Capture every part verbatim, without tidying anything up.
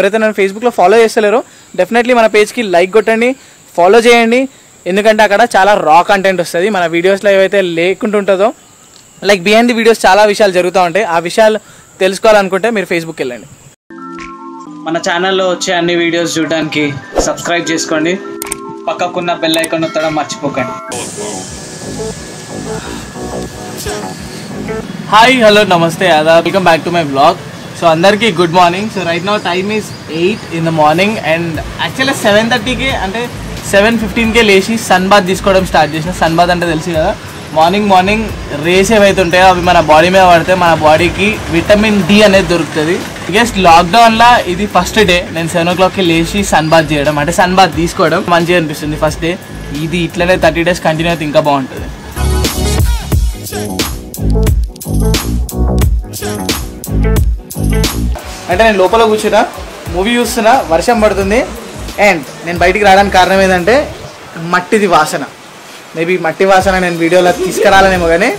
ఎవరైతే నన్ను ఫేస్బుక్ లో ఫాలో చేస్తలేరో డెఫినెట్లీ మన పేజ్ కి లైక్ కొట్టండి, ఫాలో చేయండి. ఎందుకంటే అక్కడ చాలా రా కంటెంట్ వస్తుంది. మన వీడియోస్ లో ఏవైతే లేకుంటుంటుందో లైక్ బిహైండ్ ది వీడియోస్ చాలా విషయాలు జరుగుతూ ఉంటాయి. ఆ విషయాలు తెలుసుకోవాలనుకుంటే మీరు ఫేస్బుక్ వెళ్ళండి. మన ఛానల్లో వచ్చే అన్ని వీడియోస్ చూడడానికి సబ్స్క్రైబ్ చేసుకోండి. పక్కకున్న బెల్ ఐకాన్ నొక్కడం మర్చిపోకండి. హాయ్, హలో, నమస్తే, ఆదాబ్, welcome back to my blog. So అందరికీ good morning. So right now time is eight in the morning and యాక్చువల్గా సెవెన్ థర్టీకి అంటే సెవెన్ ఫిఫ్టీన్కే లేచి సన్ బాత్ తీసుకోవడం స్టార్ట్ చేసిన. సన్ బాత్ అంటే తెలుసు కదా, మార్నింగ్ మార్నింగ్ రేస్ ఏవైతే ఉంటాయో అవి మన బాడీ మీద పడితే మన బాడీకి విటమిన్ డి అనేది దొరుకుతుంది. బికాస్ లాక్డౌన్లో ఇది ఫస్ట్ డే నేను సెవెన్ ఓ క్లాక్కి లేచి సన్ బాత్ చేయడం అంటే సన్ బాత్ తీసుకోవడం మంచిగా అనిపిస్తుంది. ఫస్ట్ డే ఇది ఇట్లనే థర్టీ డేస్ కంటిన్యూ అయితే ఇంకా బాగుంటుంది. అంటే నేను లోపల కూర్చున్నా, మూవీ చూస్తున్నా, వర్షం పడుతుంది. అండ్ నేను బయటికి రావడానికి కారణం ఏంటంటే మట్టిది వాసన. మేబీ మట్టి వాసన నేను వీడియోలో తీసుకురాలనేమో కానీ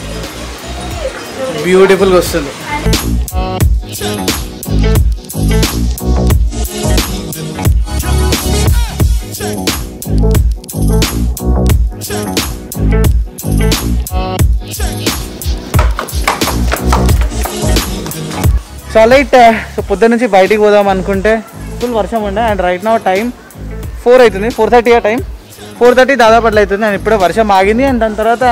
బ్యూటిఫుల్గా వస్తుంది. సో లైట్ సో పొద్దున్న నుంచి బయటికి పోదాం అనుకుంటే ఫుల్ వర్షం ఉండే. అండ్ రైట్ నా టైం ఫోర్ అవుతుంది, ఫోర్ థర్టీ ఆ టైం ఫోర్ థర్టీ దాదాపు అట్లా అవుతుంది. అండ్ ఇప్పుడే వర్షం ఆగింది. అండ్ దాని తర్వాత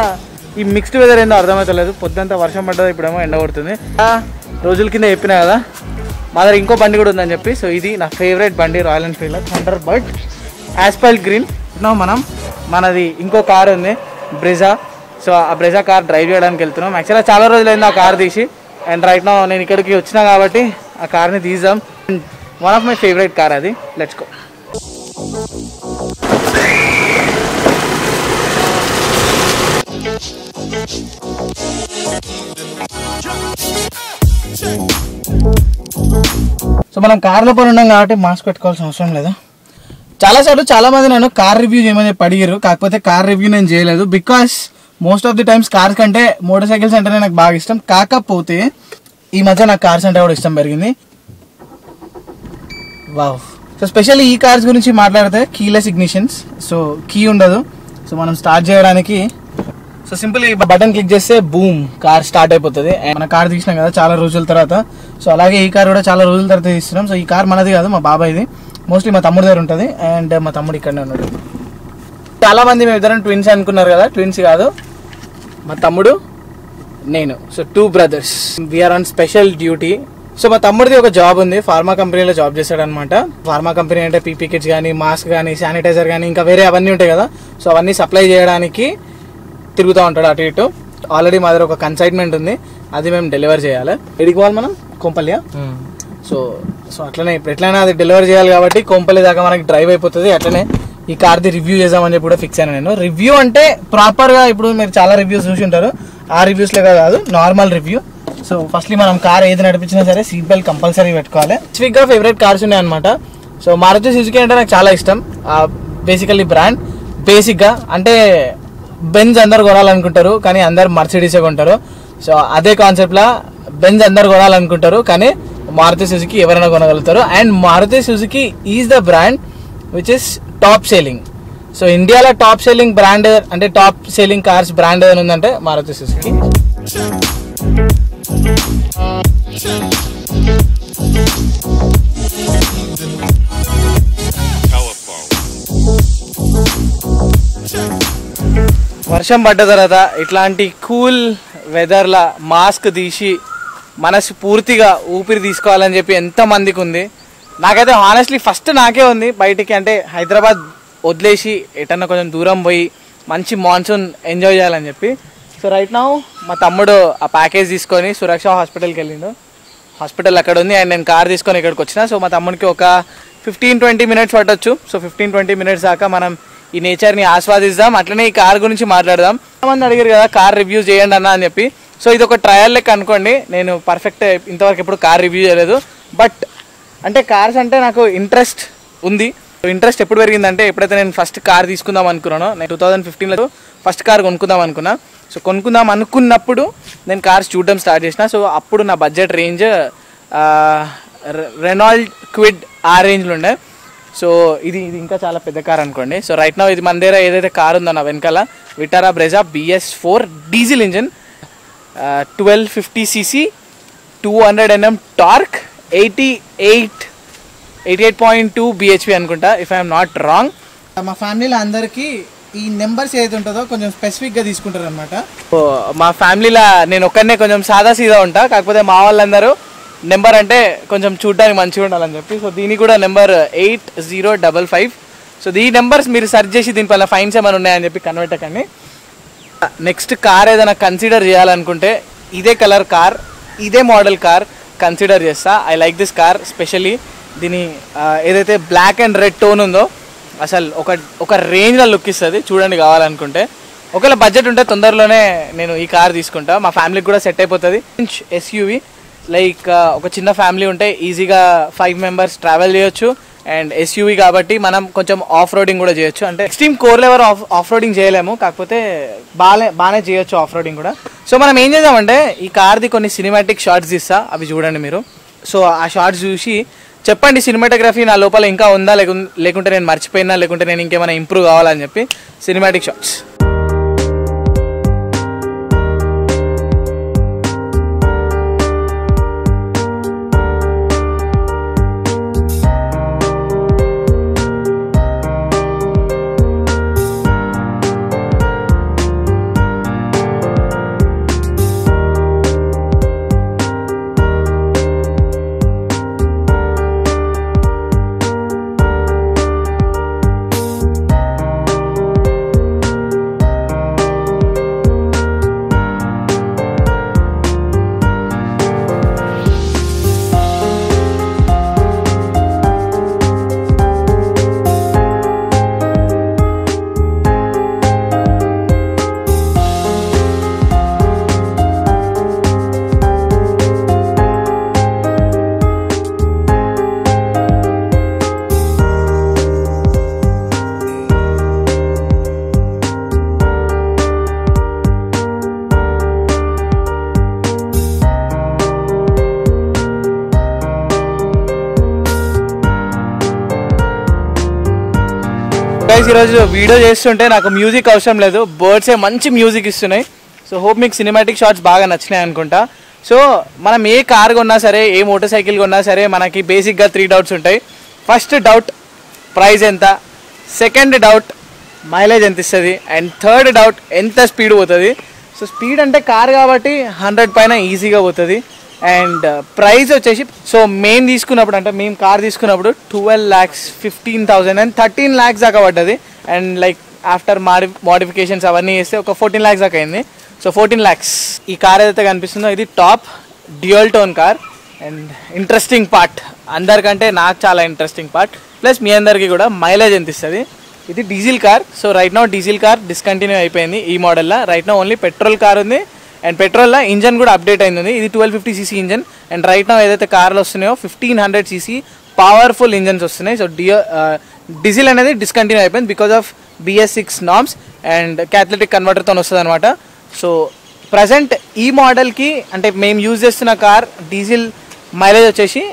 ఈ మిక్స్డ్ వెదర్ ఏందో అర్థమవుతలేదు. పొద్దుంతా వర్షం పడ్డది, ఇప్పుడేమో ఎండ కొడుతుంది. రోజుల కింద చెప్పినా కదా మా దగ్గర ఇంకో బండి కూడా ఉందని చెప్పి. సో ఇది నా ఫేవరెట్ బండి, Royal Enfield hundred but asphalt green. ఇట్లా మనం మనది ఇంకో కార్ ఉంది, బ్రెజా. సో ఆ బ్రెజా కార్ డ్రైవ్ చేయడానికి వెళ్తున్నాం. యాక్చువల్గా చాలా రోజులైంది ఆ కార్ తీసి. అండ్ రైట్ నా నేను ఇక్కడికి వచ్చినా కాబట్టి ఆ కార్ని తీద్దాం. One of my favourite car అది. Let's go. సో మనం కార్లో పని ఉన్నాం కాబట్టి మాస్క్ పెట్టుకోవాల్సిన అవసరం లేదు. చాలాసార్లు చాలామంది నేను కార్ రివ్యూ చేయమని చెప్పి అడిగారు, కాకపోతే కార్ రివ్యూ నేను చేయలేదు. Because most of the times cars కంటే మోటార్ సైకిల్స్ అంటేనే నాకు బాగా ఇష్టం. కాకపోతే ఈ మధ్య నాకు కార్స్ అంటే కూడా ఇష్టం పెరిగింది. వావ్. సో స్పెషల్లీ ఈ కార్స్ గురించి మాట్లాడితే కీలెస్ ఇగ్నిషన్స్. సో కీ ఉండదు. సో మనం స్టార్ట్ చేయడానికి సో సింపుల్ ఈ బటన్ క్లిక్ చేస్తే బూమ్ కార్ స్టార్ట్ అయిపోతుంది. మన కార్ తీసినాం కదా చాలా రోజుల తర్వాత. సో అలాగే ఈ కార్ కూడా చాలా రోజుల తర్వాత తీస్తున్నాం. సో ఈ కార్ మనది కాదు, మా బాబాయ్ది. మోస్ట్లీ మా తమ్ముడి దగ్గర ఉంటుంది. అండ్ మా తమ్ముడు ఇక్కడనే ఉన్నాడు. చాలా మంది మేము ఇద్దరం ట్విన్స్ అనుకున్నారు కదా, ట్విన్స్ కాదు. మా తమ్ముడు నేను, so two brothers. We are on special duty. So మా తమ్ముడిది ఒక జాబ్ ఉంది, ఫార్మా కంపెనీలో జాబ్ చేశాడు అనమాట. ఫార్మా కంపెనీ అంటే పీపీ కిట్స్ కానీ, మాస్క్ కానీ, శానిటైజర్ కానీ, ఇంకా వేరే అవన్నీ ఉంటాయి కదా. సో అవన్నీ సప్లై చేయడానికి తిరుగుతూ ఉంటాడు అటు ఇటు. ఆల్రెడీ మా దగ్గర ఒక కన్సైన్మెంట్ ఉంది, అది మేము డెలివర్ చేయాలి. ఎడికి పోవాలి మనం? కొంపల్లియా. సో సో అట్లనే ఇప్పుడు ఎట్లయినా అది డెలివర్ చేయాలి కాబట్టి కొంపల్లి దాకా మనకి డ్రైవ్ అయిపోతుంది. అట్లనే ఈ కార్ది రివ్యూ చేద్దామని చెప్పి కూడా ఫిక్స్ అయినా నేను. రివ్యూ అంటే ప్రాపర్గా ఇప్పుడు మీరు చాలా రివ్యూస్ చూసి ఉంటారు, ఆ రివ్యూస్లో కాదు, నార్మల్ రివ్యూ. సో ఫస్ట్లీ మనం కార్ ఏది నడిపించినా సరే సీట్ బెల్ట్ కంపల్సరీ పెట్టుకోవాలి. స్పెసిఫిక్గా ఫేవరెట్ కార్స్ ఉన్నాయన్నమాట. సో మారుతి సుజుకి అంటే నాకు చాలా ఇష్టం. బేసికల్లీ బ్రాండ్ బేసిక్గా అంటే బెంజ్ అందరు కొనాలనుకుంటారు కానీ అందరు మర్సిడీసే కొంటారు. సో అదే కాన్సెప్ట్లో బెంజ్ అందరు కొనాలనుకుంటారు కానీ మారుతి సుజుకి ఎవరైనా కొనగలుగుతారు. And Maruti Suzuki is the brand which is top selling. So ఇండియాలో టాప్ సెల్లింగ్ బ్రాండ్ అంటే టాప్ సెల్లింగ్ కార్స్ బ్రాండ్ ఏదైనా ఉందంటే మారుతి సుజుకి. వర్షం పడ్డ తర్వాత ఇట్లాంటి కూల్ వెదర్లా మాస్క్ తీసి మనసు పూర్తిగా ఊపిరి తీసుకోవాలని చెప్పి ఎంతమందికి ఉంది. నాకైతే హానెస్ట్లీ ఫస్ట్ నాకే ఉంది. బయటికి అంటే హైదరాబాద్ వదిలేసి ఎటన్నా కొంచెం దూరం పోయి మంచి మాన్సూన్ ఎంజాయ్ చేయాలని చెప్పి. సో రైట్ నౌ మా తమ్ముడు ఆ ప్యాకేజ్ తీసుకొని సురక్ష హాస్పిటల్కి వెళ్ళిండు. హాస్పిటల్ అక్కడ ఉంది అండ్ నేను కార్ తీసుకొని ఇక్కడికి వచ్చిన. సో మా తమ్ముడికి ఒక ఫిఫ్టీన్ ట్వంటీ మినిట్స్ పట్టొచ్చు. సో ఫిఫ్టీన్ ట్వంటీ మినిట్స్ దాకా మనం ఈ నేచర్ని ఆస్వాదిద్దాం. అట్లనే ఈ కార్ గురించి మాట్లాడదాం. చాలామంది అడిగారు కదా కార్ రివ్యూ చేయండి అన్న అని చెప్పి. సో ఇది ఒక ట్రయల్ లెక్క అనుకోండి. నేను పర్ఫెక్ట్ ఇంతవరకు ఎప్పుడు కార్ రివ్యూ చేయలేదు. బట్ అంటే కార్స్ అంటే నాకు ఇంట్రెస్ట్ ఉంది. ఇంట్రెస్ట్ ఎప్పుడు పెరిగిందంటే ఎప్పుడైతే నేను ఫస్ట్ కార్ తీసుకుందాం అనుకున్నానో, నేను టూ థౌజండ్ ఫిఫ్టీన్లో ఫస్ట్ కార్ కొనుక్కుందాం అనుకున్నా. సో కొనుక్కుందాం అనుకున్నప్పుడు నేను కార్స్ చూడడం స్టార్ట్ చేసిన. సో అప్పుడు నా బడ్జెట్ రేంజ్ రెనాల్ట్ క్విడ్ ఆ రేంజ్లో ఉండే. సో ఇది ఇది ఇంకా చాలా పెద్ద కార్ అనుకోండి. సో రైట్ నౌ ఇది మన దగ్గర ఏదైతే కార్ ఉందో నా వెనకాల Vitara Brezza BS four diesel engine, twelve fifty CC, two hundred NM torque, eighty eight eighty eight point two BHP అనుకుంటా ఇఫ్ ఐఎమ్ నాట్ రాంగ్. మా ఫ్యామిలీలో అందరికీ ఈ నెంబర్స్ ఏదైతే ఉంటుందో కొంచెం స్పెసిఫిక్గా తీసుకుంటారు అనమాట. మా ఫ్యామిలీలో నేను ఒక్కనే కొంచెం సాదా సీదా ఉంటా, కాకపోతే మా వాళ్ళందరూ నెంబర్ అంటే కొంచెం చూడడానికి మంచిగా ఉండాలని చెప్పి సో దీని కూడా number eight zero double five. So ఈ నెంబర్స్ మీరు సెర్చ్ చేసి దీనిపైన ఫైన్స్ ఏమైనా ఉన్నాయని చెప్పి కనిపెట్టకండి. నెక్స్ట్ కార్ ఏదైనా కన్సిడర్ చేయాలనుకుంటే ఇదే కలర్ కార్ ఇదే మోడల్ కార్ కన్సిడర్ చేస్తా. I like this car specially. దీని ఏదైతే బ్లాక్ అండ్ రెడ్ టోన్ ఉందో అసలు ఒక ఒక రేంజ్లో లుక్ ఇస్తుంది చూడండి కావాలనుకుంటే. ఒకవేళ బడ్జెట్ ఉంటే తొందరలోనే నేను ఈ కార్ తీసుకుంటా, మా ఫ్యామిలీకి కూడా సెట్ అయిపోతుంది. ఎస్యూవీ లైక్ ఒక చిన్న ఫ్యామిలీ ఉంటే ఈజీగా ఫైవ్ మెంబర్స్ ట్రావెల్ చేయొచ్చు అండ్ ఎస్యూవీ కాబట్టి మనం కొంచెం ఆఫ్ రోడింగ్ కూడా చేయొచ్చు. అంటే extreme core level off off roading చేయలేము, కాకపోతే బాగా బాగానే చేయొచ్చు ఆఫ్ రోడింగ్ కూడా. సో మనం ఏం చేద్దామంటే ఈ కార్ది కొన్ని సినిమాటిక్ షార్ట్స్ తీస్తా, అవి చూడండి మీరు. సో ఆ షార్ట్స్ చూసి చెప్పండి సినిమాటోగ్రఫీ నా లోపల ఇంకా ఉందా లేకు లేకుంటే నేను మర్చిపోయినా లేకుంటే నేను ఇంకేమైనా ఇంప్రూవ్ కావాలని చెప్పి సినిమాటిక్ షాట్స్. ఈరోజు వీడియో చేస్తుంటే నాకు మ్యూజిక్ అవసరం లేదు, బర్డ్సే మంచి మ్యూజిక్ ఇస్తున్నాయి. సో హోప్ మీకు సినిమాటిక్ షాట్స్ బాగా నచ్చినాయి అనుకుంటా. సో మనం ఏ కార్ కొన్నా సరే ఏ మోటార్ సైకిల్ కొన్నా సరే మనకి బేసిక్గా త్రీ డౌట్స్ ఉంటాయి. ఫస్ట్ డౌట్ ప్రైస్ ఎంత, సెకండ్ డౌట్ మైలేజ్ ఎంత ఇస్తుంది, అండ్ థర్డ్ డౌట్ ఎంత స్పీడ్ పోతుంది. సో స్పీడ్ అంటే కార్ కాబట్టి హండ్రెడ్ పైన ఈజీగా పోతుంది. అండ్ ప్రైస్ వచ్చేసి సో మేము తీసుకున్నప్పుడు అంటే మేము కార్ తీసుకున్నప్పుడు twelve lakhs fifteen thousand and thirteen lakhs దాకా పడ్డది. అండ్ లైక్ ఆఫ్టర్ మాడి మోడిఫికేషన్స్ అవన్నీ చేస్తే ఒక ఫోర్టీన్ ల్యాక్స్ దాకా అయింది. సో ఫోర్టీన్ ల్యాక్స్ ఈ కార్ ఏదైతే కనిపిస్తుందో ఇది top dual tone car. And interesting part అందరికంటే నాకు చాలా ఇంట్రెస్టింగ్ పార్ట్ ప్లస్ మీ అందరికీ కూడా మైలేజ్ ఎంత ఇస్తుంది. ఇది diesel car. So right now diesel car discontinue అయిపోయింది ఈ మోడల్లో. Right now only petrol car ఉంది అండ్ పెట్రోల్లో ఇంజన్ కూడా అప్డేట్ అయింది. ఇది twelve fifty CC engine and right now ఏదైతే కార్లు వస్తున్నాయో fifteen hundred CC powerful engines వస్తున్నాయి. సో డియో డీజిల్ అనేది డిస్కంటిన్యూ అయిపోయింది because of BS six norms and catalytic కన్వర్టర్తో వస్తుంది అనమాట. సో ప్రజెంట్ ఈ మోడల్కి అంటే మేము యూజ్ చేస్తున్న కార్ డీజిల్ మైలేజ్ వచ్చేసి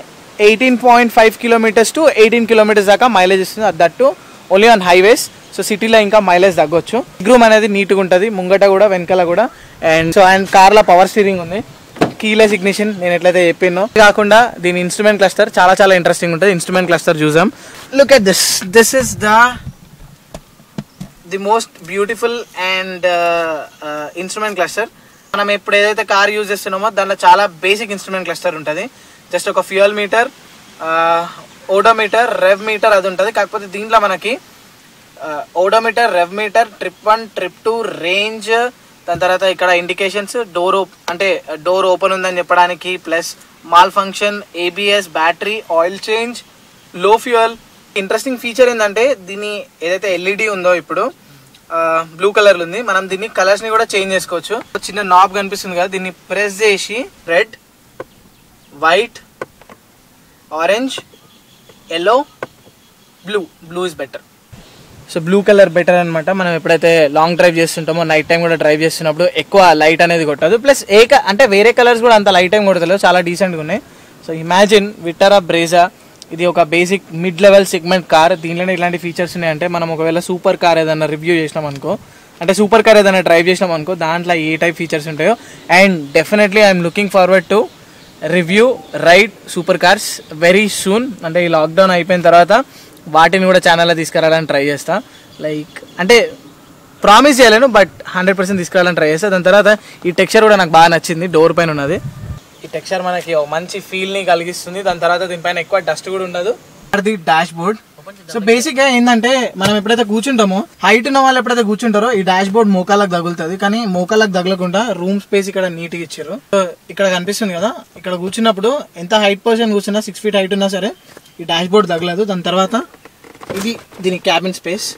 eighteen point five kilometres to eighteen kilometres దాకా మైలేజ్ ఇస్తుంది. అది that only on highways. So సిటీలో ఇంకా మైలేజ్ తగ్గొచ్చు. గ్రూమ్ అనేది నీట్గా ఉంటుంది ముంగట కూడా వెనకాల కూడా. అండ్ సో అండ్ కార్లో పవర్ స్టీరింగ్ ఉంది, కీలెస్ ఇగ్నిషన్ నేను ఎట్లయితే చెప్పినో. కాకుండా దీని ఇన్స్ట్రుమెంట్ క్లస్టర్ చాలా చాలా ఇంట్రెస్టింగ్ ఉంటుంది. ఇన్స్ట్రుమెంట్ క్లస్టర్ చూసాం. Look at this, this is the the most beautiful and instrument cluster. మనం ఇప్పుడు ఏదైతే కార్ యూజ్ చేస్తున్నామో దాంట్లో చాలా బేసిక్ ఇన్స్ట్రుమెంట్ క్లస్టర్ ఉంటుంది. జస్ట్ ఒక fuel meter, odometer, rev meter అది ఉంటుంది. కాకపోతే దీంట్లో మనకి odometer, rev meter, trip one, trip two, range, దాని తర్వాత ఇక్కడ ఇండికేషన్స్, డోర్ ఓప్ అంటే డోర్ ఓపెన్ ఉందని చెప్పడానికి, plus malfunction, ABS, battery, oil change, low fuel. Interesting feature ఏంటంటే దీని ఏదైతే ఎల్ఈడి ఉందో ఇప్పుడు బ్లూ కలర్లో ఉంది, మనం దీన్ని కలర్స్ని కూడా చేంజ్ చేసుకోవచ్చు. చిన్న నాబ్ కనిపిస్తుంది కదా, దీన్ని ప్రెస్ చేసి red, white, orange, yellow, blue. Blue is better. So blue colour better అనమాట. మనం ఎప్పుడైతే లాంగ్ డ్రైవ్ చేస్తుంటామో నైట్ టైం కూడా డ్రైవ్ చేస్తున్నప్పుడు ఎక్కువ లైట్ అనేది కొట్టదు. ప్లస్ ఏ అంటే వేరే కలర్స్ కూడా అంత లైట్ టైం కొడతలేదు, చాలా డీసెంట్గా ఉన్నాయి. So imagine Vitara Brezza ఇది ఒక basic mid level segment car. దీనిలోనే ఇలాంటి ఫీచర్స్ ఉన్నాయంటే మనం ఒకవేళ సూపర్ కార్ ఏదైనా రివ్యూ చేసినాం అనుకో, అంటే సూపర్ కార్ ఏదైనా డ్రైవ్ చేసినాం అనుకో, దాంట్లో ఏ టైప్ ఫీచర్స్ ఉంటాయో. And definitely I'm looking forward to review ride super cars very soon. అంటే ఈ లాక్డౌన్ అయిపోయిన తర్వాత వాటిని కూడా ఛానల్లో తీసుకురావాలని ట్రై చేస్తా. లైక్ అంటే ప్రామిస్ చేయలేను, బట్ హండ్రెడ్ పర్సెంట్ తీసుకురావాలని ట్రై చేస్తా. దాని తర్వాత ఈ టెక్స్చర్ కూడా నాకు బాగా నచ్చింది, డోర్ పైన ఉన్నది ఈ టెక్స్చర్, మనకి మంచి ఫీల్ని కలిగిస్తుంది. దాని తర్వాత దీనిపైన ఎక్కువ డస్ట్ కూడా ఉండదు. అది డాష్ బోర్డ్. సో బేసిక్గా ఏంటంటే మనం ఎప్పుడైతే కూర్చుంటామో, హైట్ ఉన్న వాళ్ళు ఎప్పుడైతే కూర్చుంటారో ఈ డాష్ బోర్డ్ మోకాలకు తగులుతుంది, కానీ మోకాలకు తగలకుండా రూమ్ స్పేస్ ఇక్కడ నీట్గా ఇచ్చారు. సో ఇక్కడ కనిపిస్తుంది కదా, ఇక్కడ కూర్చున్నప్పుడు ఎంత హైట్ పొజిషన్ కూర్చున్నా, సిక్స్ ఫీట్ హైట్ ఉన్నా సరే ఈ డాష్ బోర్డ్ తగలదు. దాని తర్వాత ఇది దీని cabin space.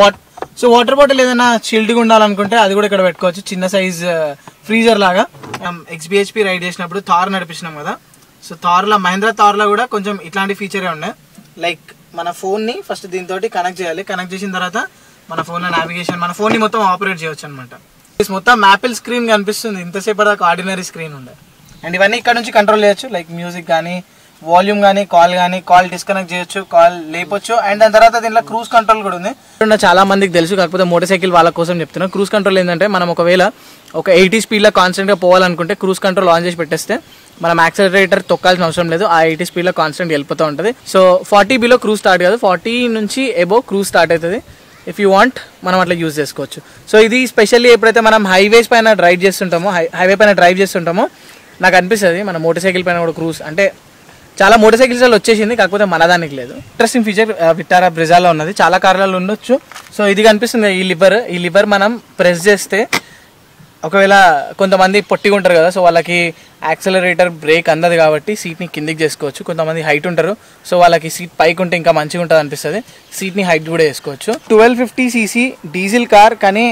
What so water bottle ఏదైనా చిల్డ్గా ఉండాలనుకుంటే అది కూడా ఇక్కడ పెట్టుకోవచ్చు, చిన్న సైజ్ ఫ్రీజర్ లాగా. ఎక్స్బిహెచ్పి రైడ్ చేసినప్పుడు థార్ నడిపించినాం కదా, సో థార్లో మహేంద్ర థార్లో కూడా కొంచెం ఇట్లాంటి ఫీచరే ఉన్నాయి. లైక్ మన ఫోన్ని ఫస్ట్ దీంతో కనెక్ట్ చేయాలి, కనెక్ట్ చేసిన తర్వాత మన ఫోన్లో నావిగేషన్, మన ఫోన్ని మొత్తం ఆపరేట్ చేయవచ్చు అనమాట. మొత్తం యాపిల్ స్క్రీన్ కనిపిస్తుంది, ఇంతసేపు దాకా ఆర్డినరీ స్క్రీన్ ఉండే. అండ్ ఇవన్నీ ఇక్కడ నుంచి కంట్రోల్ చేయొచ్చు, లైక్ మ్యూజిక్ కానీ, వాల్యూమ్ కానీ, కాల్ కానీ, కాల్ డిస్కనెక్ట్ చేయొచ్చు, కాల్ లేపొచ్చు. అండ్ దాని తర్వాత దీంట్లో క్రూజ్ కంట్రోల్ కూడా ఉంది. చాలా మందికి తెలుసు, కాకపోతే మోటార్ సైకిల్ వాళ్ళ కోసం చెప్తున్నా. క్రూజ్ కంట్రోల్ ఏంటంటే మనం ఒకవేళ ఒక ఎయిటీ స్పీడ్లో కాన్స్టెంట్గా పోవాలనుకుంటే క్రూజ్ కంట్రోల్ ఆన్ చేసి పెట్టేస్తే మనం యాక్సిలరేటర్ తొక్కాల్సిన అవసరం లేదు, ఆ ఎయిటీ స్పీడ్లో కాన్స్టెంట్ వెళ్ళిపోతూ ఉంటుంది. So forty below cruise start కాదు, ఫార్టీ నుంచి ఎబో క్రూజ్ స్టార్ట్ అవుతుంది. ఇఫ్ యూ వాంట్ మనం అట్లా యూజ్ చేసుకోవచ్చు. సో ఇది స్పెషల్లీ ఎప్పుడైతే మనం హైవేస్ పైన డ్రైవ్ చేస్తుంటామో, హై హైవే పైన డ్రైవ్ చేస్తుంటామో నాకు అనిపిస్తుంది మన మోటార్ సైకిల్ పైన కూడా క్రూజ్ అంటే చాలా మోటార్ సైకిల్స్ వచ్చేసింది, కాకపోతే మన దానికి లేదు. ఇంట్రెస్టింగ్ ఫీచర్ విటారా బ్రెజాలో ఉన్నది, చాలా కార్లలో ఉండొచ్చు. సో ఇది కనిపిస్తుంది ఈ లివర్, ఈ లివర్ మనం ప్రెస్ చేస్తే, ఒకవేళ కొంతమంది పొట్టిగా ఉంటారు కదా, సో వాళ్ళకి యాక్సలరేటర్ బ్రేక్ అందదు కాబట్టి సీట్ని కిందికి చేసుకోవచ్చు. కొంతమంది హైట్ ఉంటారు, సో వాళ్ళకి సీట్ పైకి ఉంటే ఇంకా మంచిగా ఉంటుంది అనిపిస్తుంది, సీట్ని హైట్ కూడా చేసుకోవచ్చు. Twelve fifty CC diesel car, కానీ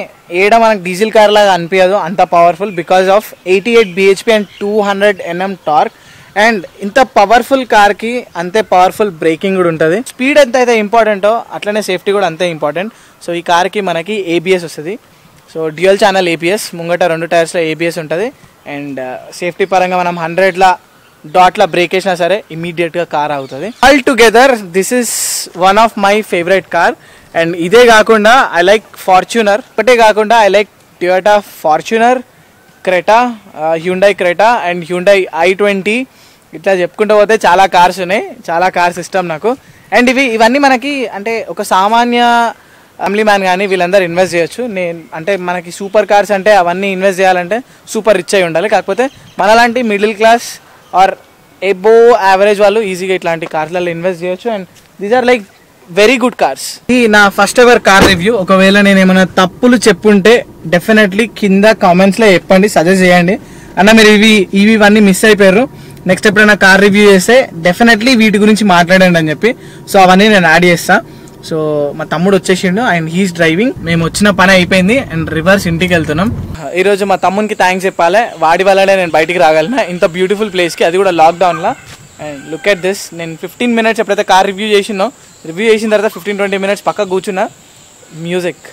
ఏడా మనకు డీజిల్ కార్ లాగా అనిపించదు అంత powerful, because of eighty eight BHP and two hundred NM torque. And ఇంత పవర్ఫుల్ కార్కి అంతే పవర్ఫుల్ బ్రేకింగ్ కూడా ఉంటుంది. స్పీడ్ ఎంత అయితే ఇంపార్టెంటో అట్లనే సేఫ్టీ కూడా అంతే ఇంపార్టెంట్. సో ఈ కార్కి మనకి ఏబిఎస్ వస్తుంది, సో డ్యూయల్ ఛానల్ ఏబిఎస్, ముంగట రెండు టైర్స్లో ఏబిఎస్ ఉంటుంది. అండ్ సేఫ్టీ పరంగా మనం హండ్రెడ్ల డాట్ల బ్రేక్ వేసినా సరే ఇమీడియట్గా కార్ అవుతుంది. All together this is one of my favourite car. And ఇదే కాకుండా ఐ లైక్ ఫార్చ్యూనర్, ఒకటే కాకుండా I like Toyota Fortuner, Creta, Hyundai Creta and Hyundai i twenty. ఇట్లా చెప్పుకుంటూ పోతే చాలా కార్స్ ఉన్నాయి, చాలా కార్స్ ఇష్టం నాకు. అండ్ ఇవి ఇవన్నీ మనకి అంటే ఒక సామాన్య ఫ్యామిలీ మ్యాన్ కానీ వీళ్ళందరూ ఇన్వెస్ట్ చేయొచ్చు. నేను అంటే మనకి సూపర్ కార్స్ అంటే అవన్నీ ఇన్వెస్ట్ చేయాలంటే సూపర్ రిచ్ అయి ఉండాలి, కాకపోతే మనలాంటి middle class or above average వాళ్ళు ఈజీగా ఇట్లాంటి కార్స్లలో ఇన్వెస్ట్ చేయొచ్చు. And these are like very good cars. ఇది నా ఫస్ట్ ఎవర్ కార్ రివ్యూ. ఒకవేళ నేను ఏమైనా తప్పులు చెప్పుంటే డెఫినెట్లీ కింద కామెంట్స్లో చెప్పండి, సజెస్ట్ చేయండి. అన్న మీరు ఇవి ఇవి ఇవన్నీ మిస్ అయిపోయారు, నెక్స్ట్ ఎప్పుడైనా కార్ రివ్యూ చేస్తే డెఫినెట్లీ వీటి గురించి మాట్లాడండి అని చెప్పి, సో అవన్నీ నేను యాడ్ చేస్తాను. సో మా తమ్ముడు వచ్చేసిండు అండ్ హీస్ డ్రైవింగ్, మేము వచ్చిన పని అయిపోయింది అండ్ రివర్స్ ఇంటికి వెళ్తున్నాం. ఈరోజు మా తమ్మునికి థ్యాంక్స్ చెప్పాలి, వాడి వల్లనే నేను బయటికి రాగలను ఇంత బ్యూటిఫుల్ ప్లేస్కి, అది కూడా లాక్డౌన్లో. అండ్ లుక్ ఎట్ దిస్, నేను ఫిఫ్టీన్ మినిట్స్ ఎప్పుడైతే కార్ రివ్యూ చేసినో, రివ్యూ చేసిన తర్వాత ఫిఫ్టీన్ ట్వంటీ మినిట్స్ పక్క కూర్చున్నా. మ్యూజిక్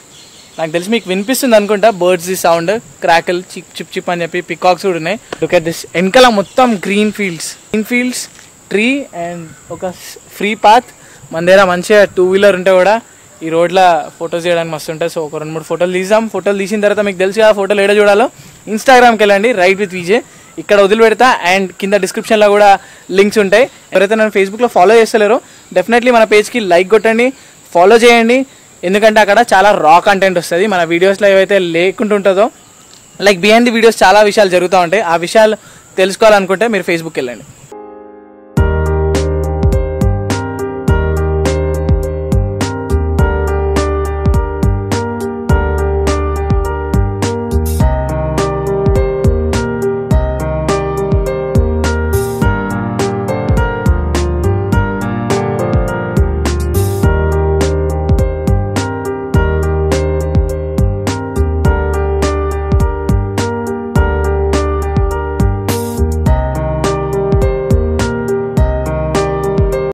నాకు తెలిసి మీకు వినిపిస్తుంది అనుకుంటా, birds sound, crackle, chip chip chip అని చెప్పి పికాక్స్ కూడా ఉన్నాయి. లుక్ ఎట్ దిస్, వెనకాల మొత్తం green fields, green fields, tree and ఒక ఫ్రీ పాత్. మన దగ్గర మంచిగా టూ వీలర్ ఉంటే కూడా ఈ రోడ్లో ఫొటోస్ చేయడానికి మస్తు ఉంటాయి. సో ఒక రెండు మూడు ఫోటోలు తీసాం. ఫోటోలు తీసిన తర్వాత మీకు తెలిసి ఆ ఫోటోలు ఏడ చూడాలో ఇన్స్టాగ్రామ్కి వెళ్ళండి, రైడ్ విత్ విజే, ఇక్కడ వదిలిపెడతా. అండ్ కింద డిస్క్రిప్షన్లో కూడా లింక్స్ ఉంటాయి. ఎవరైతే నన్ను ఫేస్బుక్లో ఫాలో చేస్తలేరో డెఫినెట్లీ మన పేజ్కి లైక్ కొట్టండి, ఫాలో చేయండి, ఎందుకంటే అక్కడ చాలా రా కంటెంట్ వస్తుంది. మన వీడియోస్లో ఏవైతే లేకుంటుంటుందో, లైక్ బిహైండ్ ది వీడియోస్ చాలా విషయాలు జరుగుతూ ఉంటాయి, ఆ విషయాలు తెలుసుకోవాలనుకుంటే మీరు ఫేస్బుక్కి వెళ్ళండి.